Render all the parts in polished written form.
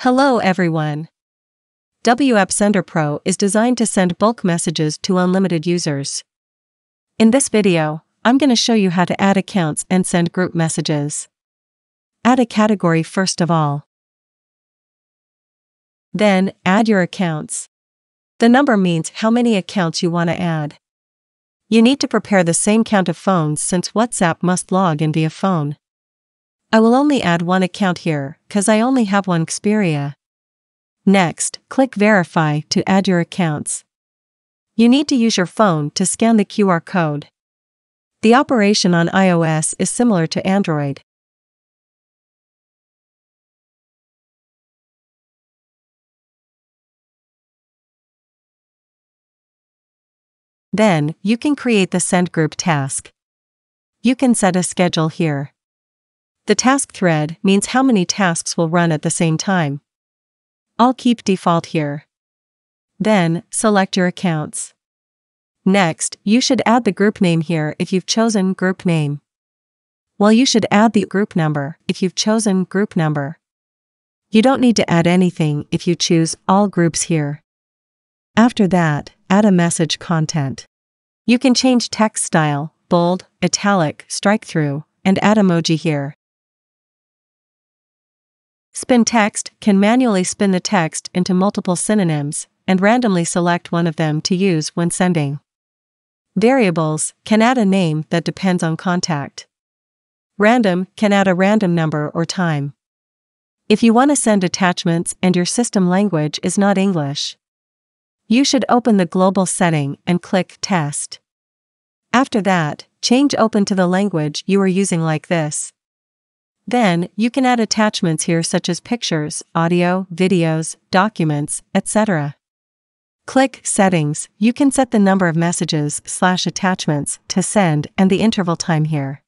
Hello everyone. WApp Sender Pro is designed to send bulk messages to unlimited users. In this video, I'm going to show you how to add accounts and send group messages. Add a category first of all. Then, add your accounts. The number means how many accounts you want to add. You need to prepare the same count of phones since WhatsApp must log in via phone. I will only add one account here, cause I only have one Xperia. Next, click Verify to add your accounts. You need to use your phone to scan the QR code. The operation on iOS is similar to Android. Then, you can create the Send Group task. You can set a schedule here. The task thread means how many tasks will run at the same time. I'll keep default here. Then, select your accounts. Next, you should add the group name here if you've chosen group name. Well, you should add the group number if you've chosen group number. You don't need to add anything if you choose all groups here. After that, add a message content. You can change text style, bold, italic, strike through, and add emoji here. Spin text can manually spin the text into multiple synonyms and randomly select one of them to use when sending. Variables can add a name that depends on contact. Random can add a random number or time. If you want to send attachments and your system language is not English, you should open the global setting and click Test. After that, change Open to the language you are using like this. Then, you can add attachments here such as pictures, audio, videos, documents, etc. Click Settings. You can set the number of messages / attachments to send and the interval time here.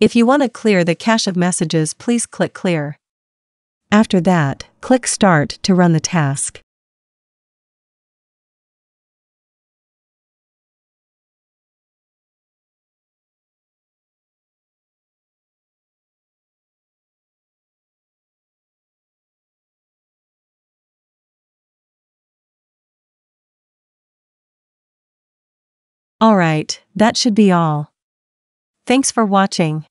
If you want to clear the cache of messages, please click Clear. After that, click Start to run the task. Alright, that should be all. Thanks for watching.